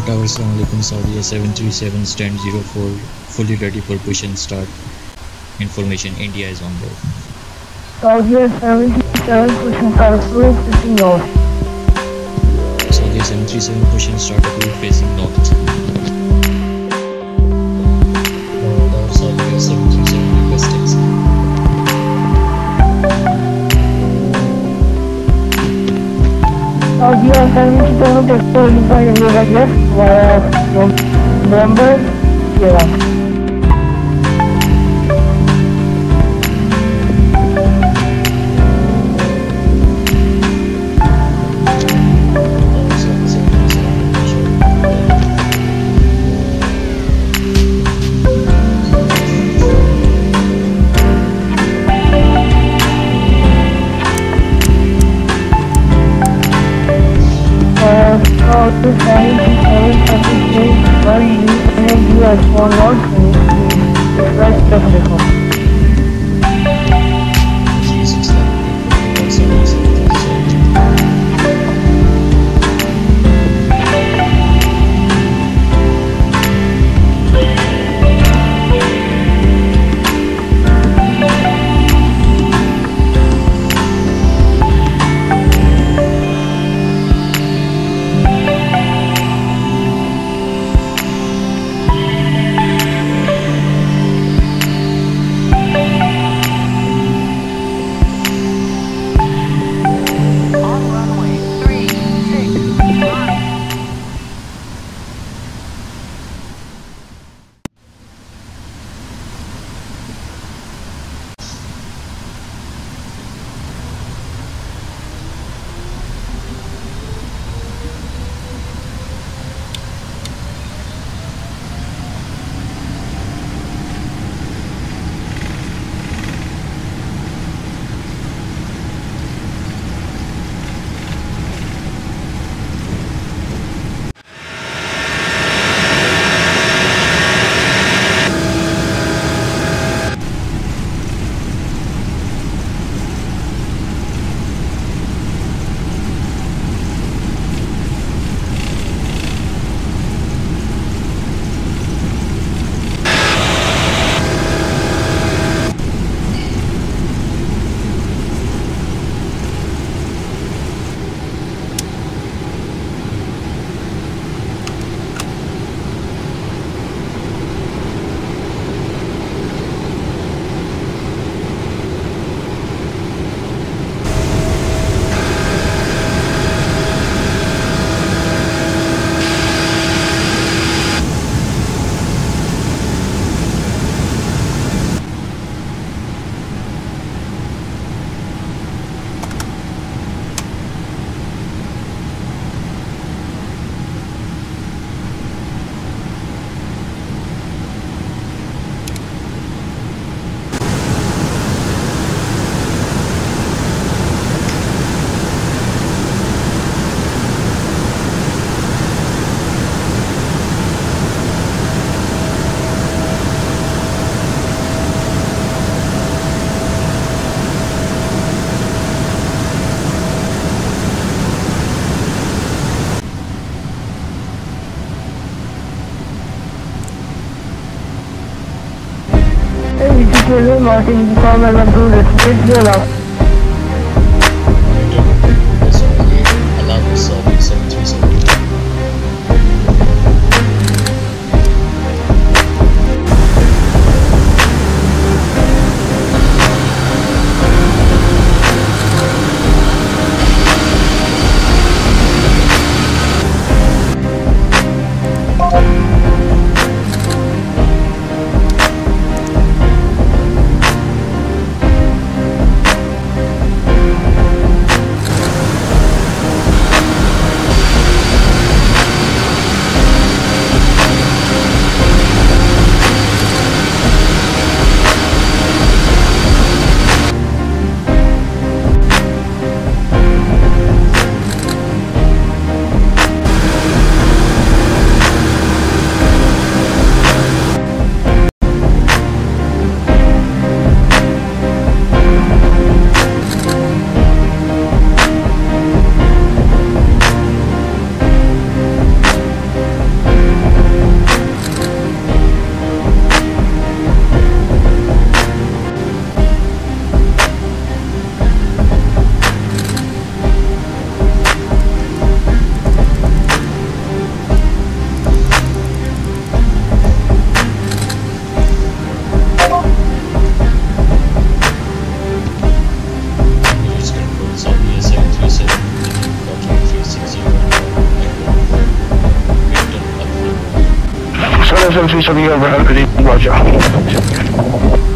Hello Tower, Assalamualaikum. SAUDIA 737 stand 04 fully ready for push and start. Information: India is on board. SAUDIA 737 push and start approved, facing north. SAUDIA 737 push and start approved, facing north. Hello Tower, SAUDIA 737 request exit. SAUDIA 737 exploded by the river left via November Sierra. This time, the Martin, Palmer, and Bruder, it's your love. Allow us all to 737. I've ever heard of it. Roger.